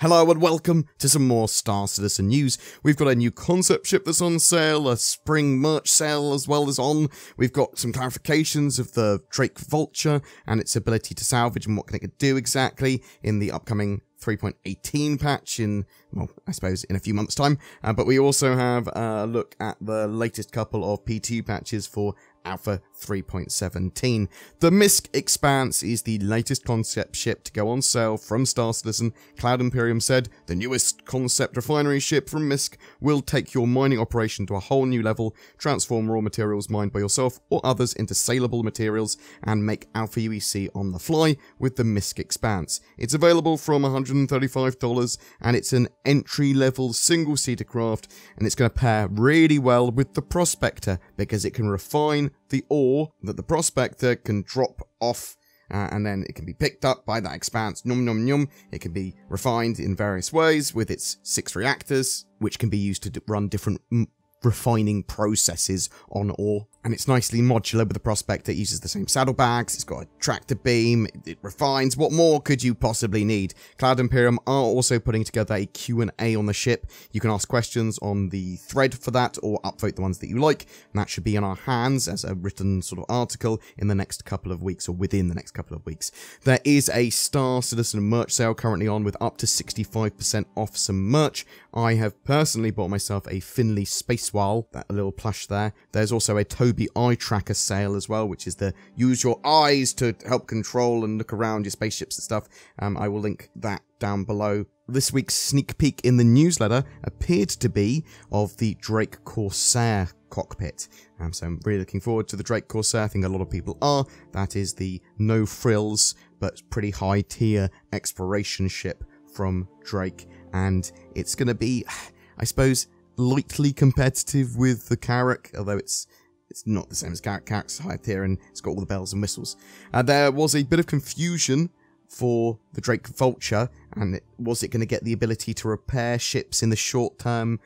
Hello and welcome to some more Star Citizen news. We've got a new concept ship that's on sale, a spring merch sale as well is on. We've got some clarifications of the Drake Vulture and its ability to salvage and what it can do exactly in the upcoming 3.18 patch in, well, I suppose in a few months' time. But we also have a look at the latest couple of PTU patches for Alpha 3.17. The MISC Expanse is the latest concept ship to go on sale from Star Citizen. Cloud Imperium said, the newest concept refinery ship from MISC will take your mining operation to a whole new level, transform raw materials mined by yourself or others into saleable materials, and make Alpha UEC on the fly with the MISC Expanse. It's available from $135 and it's an entry-level single-seater craft, and it's going to pair really well with the Prospector because it can refine the ore that the Prospector can drop off, and then it can be picked up by that Expanse. It can be refined in various ways with its 6 reactors, which can be used to run different refining processes on ore. And it's nicely modular with the Prospector. It uses the same saddlebags, it's got a tractor beam, it refines. What more could you possibly need? Cloud Imperium are also putting together a Q&A on the ship. You can ask questions on the thread for that or upvote the ones that you like, and that should be in our hands as a written sort of article in the next couple of weeks, or within the next couple of weeks. There is a Star Citizen merch sale currently on with up to 65% off some merch. I have personally bought myself a Finley Space Wall, that little plush there. There's also a Toby Eye Tracker sale as well, which is the use your eyes to help control and look around your spaceships and stuff. I will link that down below. This week's sneak peek in the newsletter appeared to be of the Drake Corsair cockpit. So I'm really looking forward to the Drake Corsair. I think a lot of people are. That is the no frills but pretty high tier exploration ship from Drake, and it's going to be, I suppose, lightly competitive with the Carrack, although it's not the same as Carrack. Carrack's high tier and it's got all the bells and whistles. There was a bit of confusion for the Drake Vulture, and was it going to get the ability to repair ships in the short term,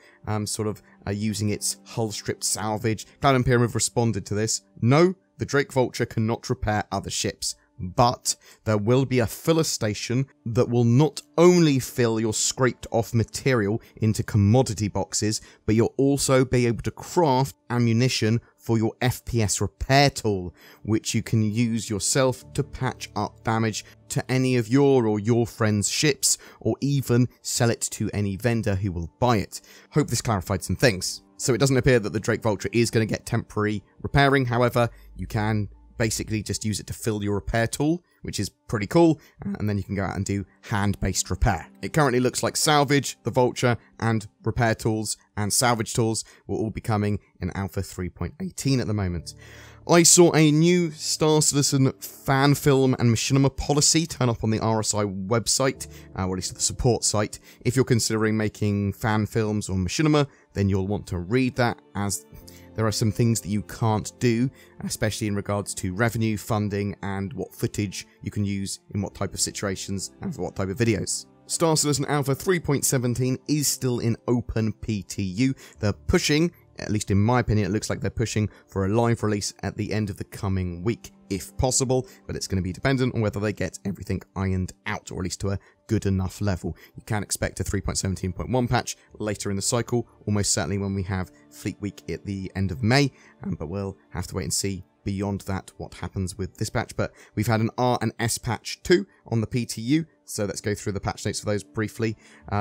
sort of using its hull strip salvage. Cloud Imperium have responded to this. No, the Drake Vulture cannot repair other ships, but there will be a filler station that will not only fill your scraped off material into commodity boxes, but you'll also be able to craft ammunition for your FPS repair tool, which you can use yourself to patch up damage to any of your or your friends' ships, or even sell it to any vendor who will buy it. Hope this clarified some things. So it doesn't appear that the Drake Vulture is going to get temporary repairing. However, you can basically just use it to fill your repair tool, which is pretty cool, and then you can go out and do hand-based repair. It currently looks like salvage, the Vulture, and repair tools and salvage tools will all be coming in Alpha 3.18 at the moment. I saw a new Star Citizen fan film and machinima policy turn up on the RSI website, or at least the support site. If you're considering making fan films or machinima, then you'll want to read that, as there are some things that you can't do, especially in regards to revenue, funding, and what footage you can use in what type of situations and for what type of videos. Star Citizen Alpha 3.17 is still in open PTU. They're pushing, at least in my opinion, it looks like they're pushing for a live release at the end of the coming week, if possible, but it's going to be dependent on whether they get everything ironed out, or at least to a good enough level. You can expect a 3.17.1 patch later in the cycle, almost certainly when we have Fleet Week at the end of May, but we'll have to wait and see beyond that what happens with this patch. But we've had an R and S patch too on the PTU, so let's go through the patch notes for those briefly.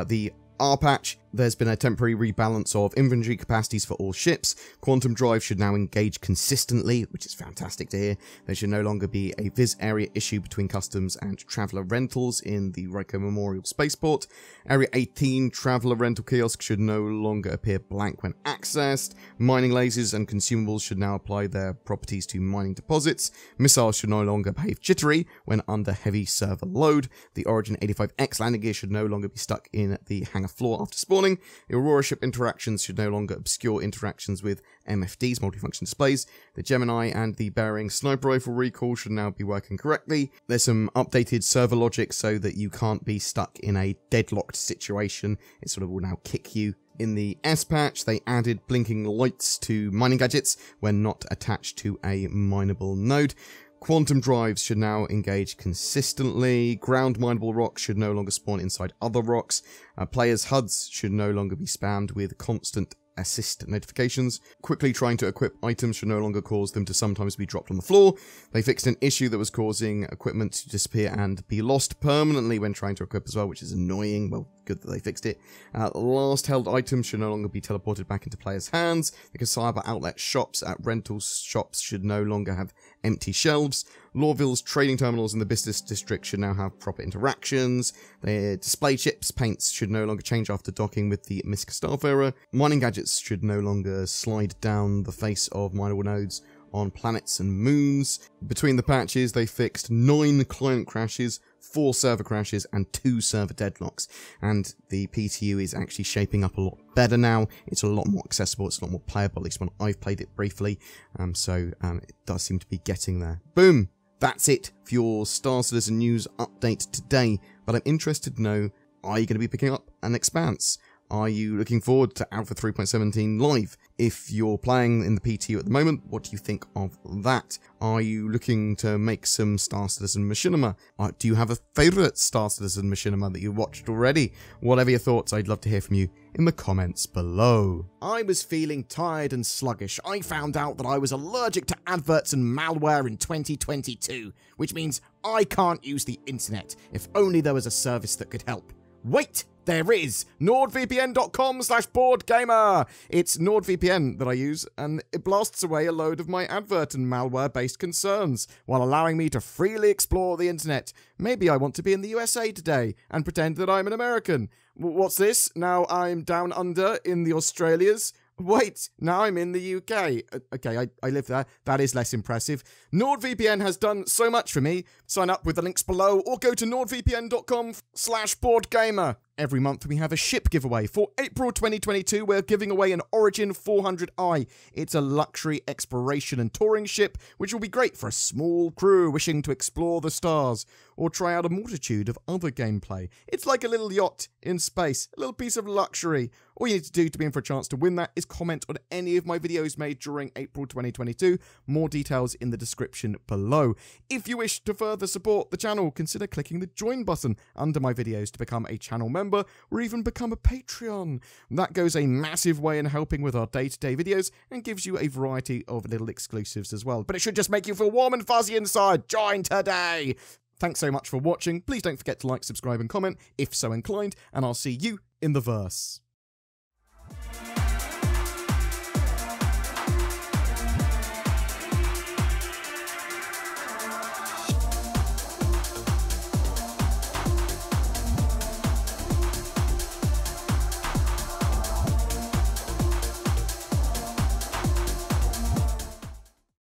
The R patch, there's been a temporary rebalance of inventory capacities for all ships. Quantum Drive should now engage consistently, which is fantastic to hear. There should no longer be a Viz area issue between customs and traveller rentals in the Ryko Memorial Spaceport. Area 18 traveller rental kiosk should no longer appear blank when accessed. Mining lasers and consumables should now apply their properties to mining deposits. Missiles should no longer behave jittery when under heavy server load. The Origin 85x landing gear should no longer be stuck in the hangar floor after spawning. The Aurora ship interactions should no longer obscure interactions with MFDs, multifunction displays. The Gemini and the Behring sniper rifle recoil should now be working correctly. There's some updated server logic so that you can't be stuck in a deadlocked situation. It sort of will now kick you. In the S patch, they added blinking lights to mining gadgets when not attached to a mineable node. Quantum drives should now engage consistently. Ground mineable rocks should no longer spawn inside other rocks. Players' HUDs should no longer be spammed with constant assist notifications. Quickly trying to equip items should no longer cause them to sometimes be dropped on the floor. They fixed an issue that was causing equipment to disappear and be lost permanently when trying to equip as well, which is annoying. Well, good that they fixed it. Last held items should no longer be teleported back into players' hands. The Kasaba outlet shops at rental shops should no longer have empty shelves. Lawville's trading terminals in the business district should now have proper interactions. Their display chips paints should no longer change after docking with the MISC Starfarer. Mining gadgets should no longer slide down the face of mineable nodes on planets and moons. Between the patches, they fixed 9 client crashes, 4 server crashes and 2 server deadlocks, and the PTU is actually shaping up a lot better now. It's a lot more accessible, it's a lot more playable, at least when I've played it briefly, it does seem to be getting there. Boom! That's it for your Star Citizen news update today, but I'm interested to know, are you going to be picking up an Expanse? Are you looking forward to Alpha 3.17 live? If you're playing in the PTU at the moment, what do you think of that? Are you looking to make some Star Citizen machinima? Do you have a favourite Star Citizen machinima that you watched already? Whatever your thoughts, I'd love to hear from you in the comments below. I was feeling tired and sluggish. I found out that I was allergic to adverts and malware in 2022, which means I can't use the internet. If only there was a service that could help. Wait! There is NordVPN.com/BoredGamer. It's NordVPN that I use, and it blasts away a load of my advert and malware-based concerns while allowing me to freely explore the internet. Maybe I want to be in the USA today and pretend that I'm an American. What's this? Now I'm down under in the Australias. Wait, now I'm in the UK. Okay, I live there. That is less impressive. NordVPN has done so much for me. Sign up with the links below or go to nordvpn.com/BoredGamer. Every month we have a ship giveaway. For April 2022, we're giving away an Origin 400i. It's a luxury exploration and touring ship, which will be great for a small crew wishing to explore the stars or try out a multitude of other gameplay. It's like a little yacht in space, a little piece of luxury. All you need to do to be in for a chance to win that is comment on any of my videos made during April 2022. More details in the description below. If you wish to further support the channel, consider clicking the join button under my videos to become a channel member or even become a Patreon. That goes a massive way in helping with our day-to-day videos and gives you a variety of little exclusives as well. But it should just make you feel warm and fuzzy inside. Join today! Thanks so much for watching. Please don't forget to like, subscribe and comment if so inclined, and I'll see you in the verse.